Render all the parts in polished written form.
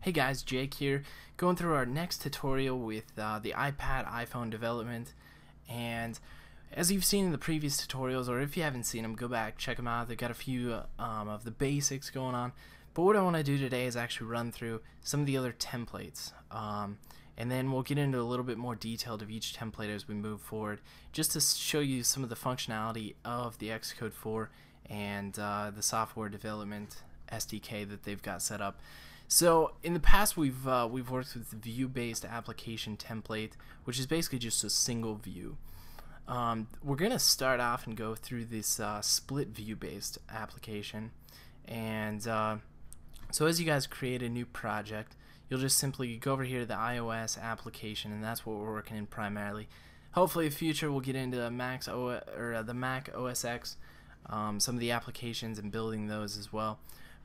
Hey guys, Jake here, going through our next tutorial with the iPad iPhone development. And as you've seen in the previous tutorials, or if you haven't seen them, go back, check them out. They've got a few of the basics going on, but what I want to do today is actually run through some of the other templates, and then we'll get into a little bit more detailed of each template as we move forward, just to show you some of the functionality of the Xcode 4 and the software development SDK that they've got set up. So in the past, we've worked with the view-based application template, which is basically just a single view. We're gonna start off and go through this split view-based application, and so as you guys create a new project, you'll just simply go over here to the iOS application, and that's what we're working in primarily. Hopefully, in the future we'll get into the Mac OS X, some of the applications and building those as well.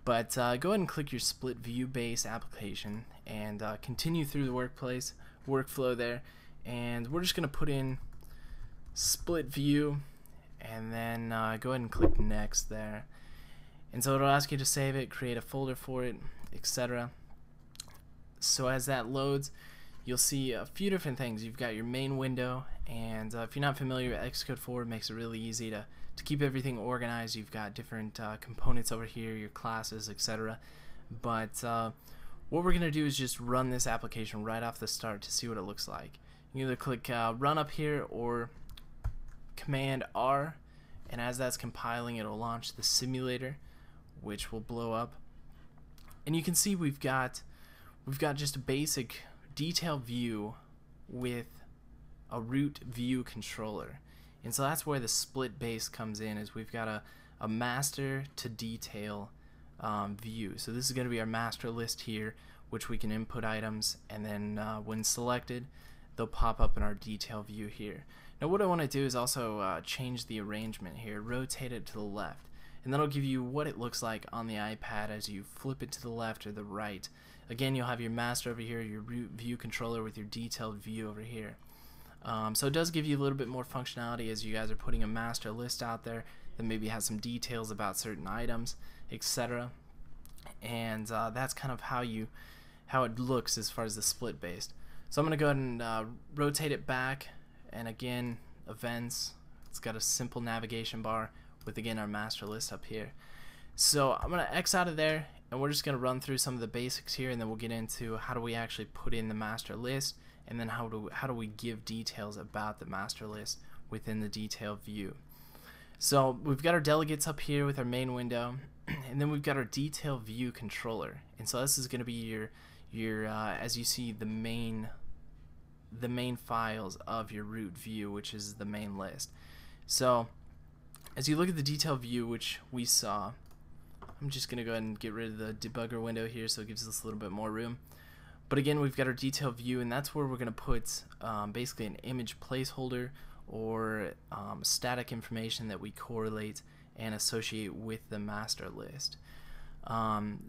But go ahead and click your split view based application and continue through the workflow there. And we're just going to put in split view and then go ahead and click next there. And so it'll ask you to save it, create a folder for it, etc. So as that loads, you'll see a few different things. You've got your main window, and if you're not familiar with Xcode 4, it makes it really easy to keep everything organized. You've got different components over here, your classes, etc. But what we're going to do is just run this application right off the start to see what it looks like. You can either click run up here or Command R, and as that's compiling, it'll launch the simulator, which will blow up. And you can see we've got just a basic detail view with a root view controller. And so that's where the split base comes in, is we've got a master to detail view. So this is going to be our master list here, which we can input items, and then when selected, they'll pop up in our detail view here. Now what I want to do is also change the arrangement here, rotate it to the left, and that'll give you what it looks like on the iPad as you flip it to the left or the right. Again, you'll have your master over here, your root view controller with your detailed view over here. So it does give you a little bit more functionality as you guys are putting a master list out there that maybe has some details about certain items, etc. And that's kind of how it looks as far as the split based. So I'm going to go ahead and rotate it back, and again, events. It's got a simple navigation bar with, again, our master list up here. So I'm going to X out of there, and we're just going to run through some of the basics here, and then we'll get into how do we actually put in the master list, and then how do we give details about the master list within the detail view. So we've got our delegates up here with our main window, and then we've got our detail view controller. And so this is going to be your as you see, the main files of your root view, which is the main list. So as you look at the detail view, which we saw, I'm just going to go ahead and get rid of the debugger window here, so it gives us a little bit more room. But again, we've got our detail view, and that's where we're going to put basically an image placeholder or static information that we correlate and associate with the master list.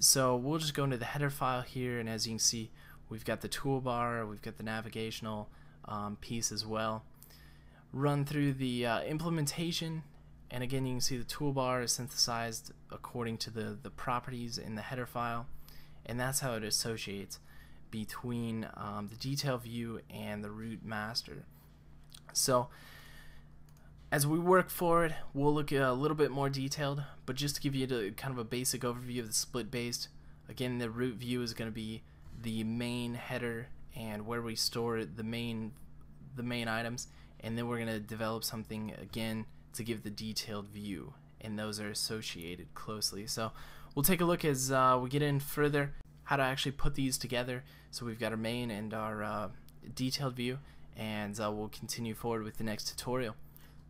So we'll just go into the header file here, and as you can see, we've got the toolbar, we've got the navigational piece as well. Run through the implementation, and again, you can see the toolbar is synthesized according to the properties in the header file, and that's how it associates between the detail view and the root master. So as we work forward, we'll look a little bit more detailed, but just to give you kind of a basic overview of the split based, again, the root view is going to be the main header and where we store the main items, and then we're going to develop something again to give the detailed view, and those are associated closely. So we'll take a look as we get in further how to actually put these together. So we've got our main and our detailed view, and we'll continue forward with the next tutorial.